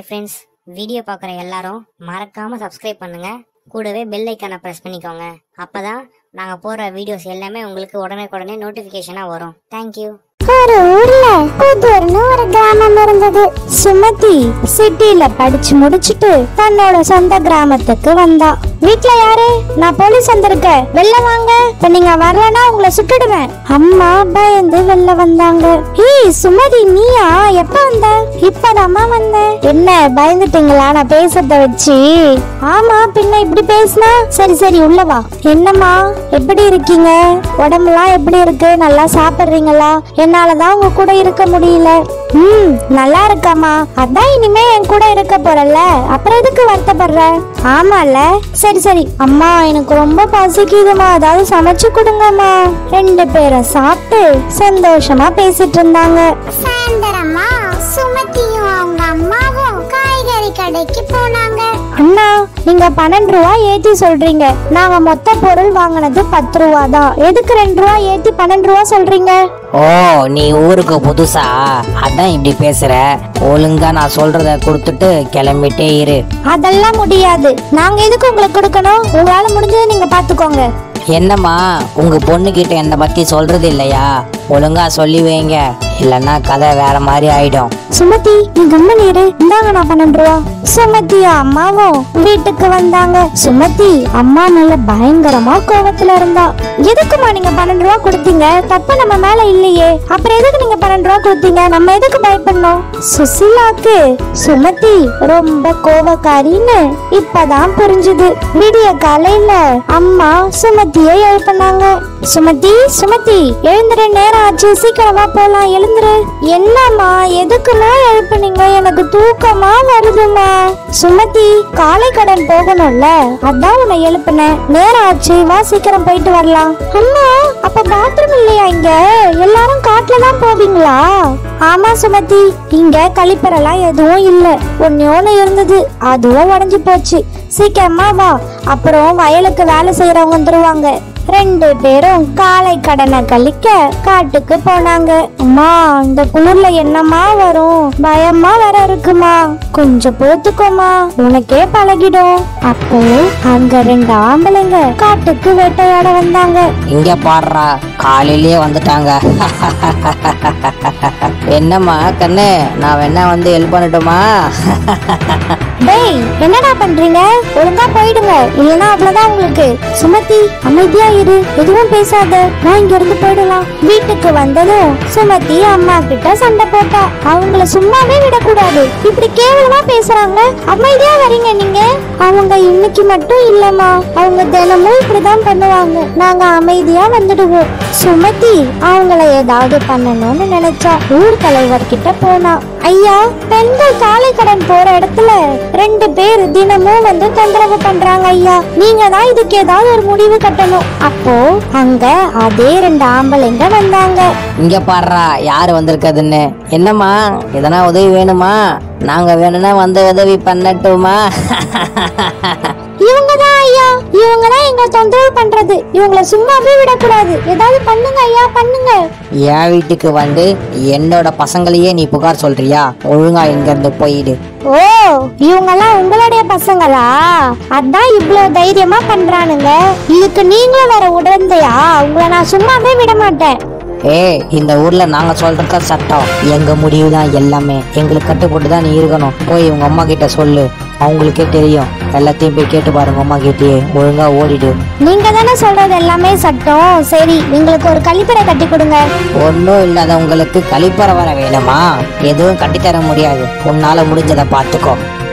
hi friends video பார்க்குற எல்லாரும் மறக்காம சப்ஸ்கிரைப் பண்ணுங்க கூடவே பெல் ஐகானை பிரஸ் பண்ணிக்கோங்க அப்பதான் நாங்க போற வீடியோஸ் எல்லாமே உங்களுக்கு உடனே நோட்டிஃபிகேஷனா வரும் थैंक यू ஒரு ஊர்ல குதூர்னு ஒரு கிராமம் இருந்தது சுமதி சிட்டில படிச்சு முடிச்சிட்டு தன்னோட சொந்த கிராமத்துக்கு வந்தா வீட்ல யாரு நான் போலீஸ் வந்திருக்கேன் வெல்ல வாங்க இப்ப நீங்க வரலனா உங்களை சுட்டுடுவேன் அம்மா பயந்து வெல்ல வந்தாங்க ஏய் சுமதி நீயா எப்ப வந்த இப்பதாம்மா வந்தேன் என்ன பயந்துட்டீங்களா நான் பேசறத வச்சு ஆமா பின்ன இப்படி பேசினா சரி சரி உள்ள வா என்னம்மா எப்படி இருக்கீங்க உடம்பெல்லாம் எப்படி இருக்கு நல்லா சாப்பிடுறீங்களா என்னால தான் உங்க கூட இருக்க முடியல நல்லா இருக்கமா அதான் இனிமே என் கூட இருக்க போறல அப்புறம் எதுக்கு வருத்தப்படுற ஆமால சரி சரி அம்மா எனக்கு ரொம்ப பசிக்குதுமா அதாவது சமைச்சு கொடுங்கம்மா ரெண்டு பேரும் சாப்பிட்டு சந்தோஷமா பேசிட்டு இருந்தாங்க சாயந்தரமா சுமதியும் அவங்க அம்மாவும் காய்கறி கடைக்கு போனாங்க அண்ணா நீங்க 12 ரூபா ஏத்தி சொல்றீங்க நாங்க மொத்த பொருள் வாங்கினது 10 ரூபா தான் எதுக்கு 2 ரூபா ஏத்தி 12 ரூபா சொல்றீங்க ஓ நீ ஊருக்கு புதுசா அதான் இப்படி பேசுற ஒழுங்கா நான் சொல்றத கொடுத்துட்டு கிளம்பிட்டே இரு அதெல்லாம் முடியாது நாங்க எதுக்கு உங்களுக்கு கொடுக்கணும் உங்களால முடிஞ்சதை நீங்க பாத்துக்கோங்க என்னம்மா உங்க பொண்ணு கிட்ட என்ன பத்தி சொல்றது இல்லையா ஒழுங்கா சொல்லி வைங்க இல்லன்னா கதை வேற மாதிரி ஆயிடும் சுமதி நீ கம்மன் இரு இந்தாங்க நான் 12 ரூபா சுமதியும் அம்மாவும் வீட்டுக்கு வந்தாங்க சுமதி அம்மா நல்ல பயங்கரமா கோவத்துல இருந்தா எதுக்குமா நீங்க 12 ரூபா கொடுத்தீங்க தப்பு நம்ம மேல இல்லையே அப்புறம் எதுக்கு நீங்க 12 ரூபா கொடுத்தீங்க நம்ம எதுக்கு பயப்படணும் சுசிலாக்கு சுமதி ரொம்ப கோவக்காரின்னு இப்பதான் புரிஞ்சுது விடிய காலையில அம்மா சுமதியை எழுப்பினாங்க சுமதி சுமதி எழுந்துரு நேரம் ஆச்சு சீக்கிரமா போலாம் எழுந்துரு என்னம்மா எதுக்குமா எழுப்புனீங்க எனக்கு தூக்கமா வருதுமா சுமதி காலை கடன் போகணும்ல அதான் உன்னை எழுப்புனேன் நேரம் ஆச்சு வா சீக்கிரம் போயிட்டு வரலாம் அம்மா அப்ப பாத்ரூம் இல்லையா இங்க எல்லாரும் காட்டுலதான் போவீங்களா ஆமா சுமதி இங்க கழிப்பறலாம் எதுவும் இல்ல ஒன்னோன்னு இருந்தது அதுவும் உடஞ்சு போச்சு சீக்கிரமா வா அப்புறம் வயலுக்கு வேலை செய்யறவங்க வந்துருவாங்க ரெண்டு பேரும் காலை கடனை கழிக்க காட்டுக்கு போனாங்க அம்மா இந்த குளிர்ல என்னமா வரும் பயமா வர இருக்குமா கொஞ்சம் பொறுத்துக்கோமா உனக்கே பழகிடும் அப்போ அங்க ரெண்டு ஆம்பளைங்க காட்டுக்கு வேட்டையாட வந்தாங்க இங்க பாடுறா காலையிலேயே வந்துட்டாங்க என்னம்மா கண்ணு நான் வேணா வந்து ஹெல்ப் பண்ணட்டுமா டேய் என்னடா பண்றீங்க ஒழுங்கா போயிடுங்க இல்லனா அவ்வளவுதான் உங்களுக்கு சுமதி அமைதியா இரு எதுவும் பேசாத நான் இங்க இருந்து போயிடலாம் வீட்டுக்கு வந்ததும் சுமதி அம்மா கிட்ட சண்டை போட்டா அவங்கள சும்மாவே விடக்கூடாது இப்படி கேவலமா பேசுறாங்க அமைதியா வரீங்க நீங்க அவங்க இன்னைக்கு மட்டும் இல்லம்மா அவங்க தினமும் இப்படிதான் பண்ணுவாங்க நாங்க அமைதியா வந்துடுவோம் சுமதி அவங்கள ஏதாவது பண்ணணும்னு நினைச்சா ஊர் தலைவர் கிட்ட போனா ஐயா பெண்கள் காலை கடன் போற இடத்துல ரெண்டு பேர் தினமும் வந்து தொந்தரவு பண்றாங்க ஐயா நீங்க தான் இதுக்கு ஏதாவது ஒரு முடிவு கட்டணும் அப்போ அங்க அதே ரெண்டு ஆம்பளைங்க வந்தாங்க இங்க பாடுறா யாரு வந்திருக்குதுன்னு என்னம்மா எதனா உதவி வேணுமா நாங்க வேணும்னா வந்து உதவி பண்ணட்டுமா இவங்கதான் ஐயா இவங்கதான் எங்க தொந்தரவு பண்றது இவங்களை சும்மாவே விடக்கூடாது ஏதாவது பண்ணுங்க ஐயா பண்ணுங்க என் வீட்டுக்கு வந்து என்னோட பசங்களையே நீ புகார் சொல்றியா ஒழுங்கா எங்க இருந்து போயிடு ஓ இவங்கெல்லாம் உங்களுடைய பசங்களா அதான் இவ்வளவு தைரியமா பண்றானுங்க இதுக்கு நீங்களும் வேற உடந்தையா உங்களை நான் சும்மாவே விட மாட்டேன் ஏய் இந்த ஊர்ல நாங்க சொல்றதுக்கு சட்டம் எங்க முடிவு தான் எல்லாமே எங்களுக்கு கட்டுப்பட்டு தான் நீ இருக்கணும் போய் உங்க அம்மா கிட்ட சொல்லு அவங்களுக்கே தெரியும் எல்லாத்தையும் போய் கேட்டு பாருங்க அம்மா கிட்டயே ஒழுங்கா ஓடிடு நீங்க தானே சொல்றது எல்லாமே சட்டம் சரி உங்களுக்கு ஒரு கழிப்பறை கட்டி கொடுங்க ஒன்னும் இல்லாத உங்களுக்கு கழிப்பறை வர வேணுமா எதுவும் கட்டி தர முடியாது உன்னால முடிஞ்சதை பாத்துக்கோ